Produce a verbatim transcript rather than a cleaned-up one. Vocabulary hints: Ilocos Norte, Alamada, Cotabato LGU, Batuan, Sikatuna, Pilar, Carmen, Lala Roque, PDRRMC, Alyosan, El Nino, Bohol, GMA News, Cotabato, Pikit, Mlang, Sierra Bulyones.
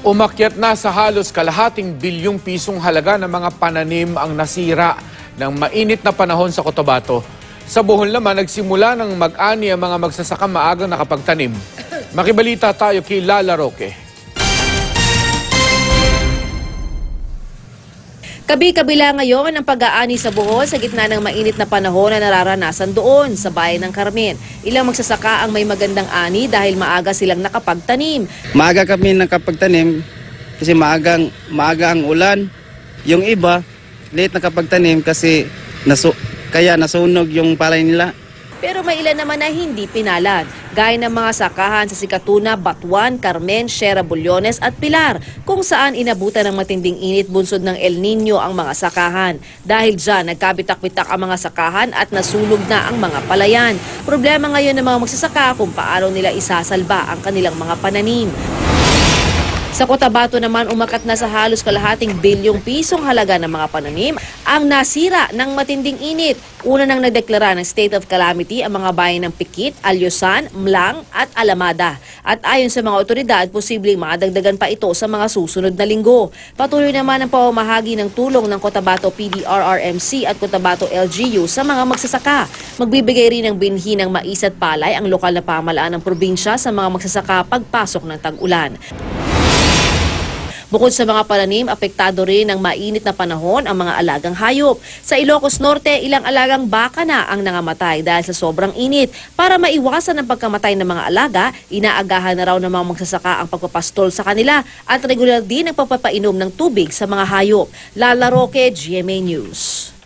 Umakyat na sa halos kalahating bilyong pisong halaga ng mga pananim ang nasira ng mainit na panahon sa Cotabato. Sa Bohol naman, nagsimula ng mag-ani ang mga magsasaka maagang nakapagtanim. Makibalita tayo kay Lala Roque. Kabi-kabila ngayon ang pag-aani sa Bohol sa gitna ng mainit na panahon na nararanasan doon sa bayan ng Carmen. Ilang magsasaka ang may magandang ani dahil maaga silang nakapagtanim. Maaga kami nakapagtanim kasi maagang, maaga ang ulan. Yung iba, late nakapagtanim kasi nasu kaya nasunog yung palay nila. Pero may ilan naman na hindi pinalad, gaya ng mga sakahan sa Sikatuna, Batuan, Carmen, Sierra Bulyones at Pilar, kung saan inabutan ng matinding init bunsod ng El Nino ang mga sakahan. Dahil dyan, nagkabitak-bitak ang mga sakahan at nasulog na ang mga palayan. Problema ngayon ng mga magsasaka kung paano nila isasalba ang kanilang mga pananim. Sa Cotabato naman, umakat na sa halos kalahating bilyong pisong halaga ng mga pananim ang nasira ng matinding init. Una nang nagdeklara ng state of calamity ang mga bayan ng Pikit, Alyosan, Mlang at Alamada. At ayon sa mga otoridad, posibleng madagdagan pa ito sa mga susunod na linggo. Patuloy naman ang pamamahagi ng tulong ng Cotabato P D R R M C at Cotabato L G U sa mga magsasaka. Magbibigay rin ng binhi ng mais at palay ang lokal na pamahalaan ng probinsya sa mga magsasaka pagpasok ng tag-ulan. Bukod sa mga pananim, apektado rin ng mainit na panahon ang mga alagang hayop. Sa Ilocos Norte, ilang alagang baka na ang nangamatay dahil sa sobrang init. Para maiwasan ang pagkamatay ng mga alaga, inaagahan na raw ng mga magsasaka ang pagpapastol sa kanila at regular din ang pagpapainom ng tubig sa mga hayop. Lala Roque, G M A News.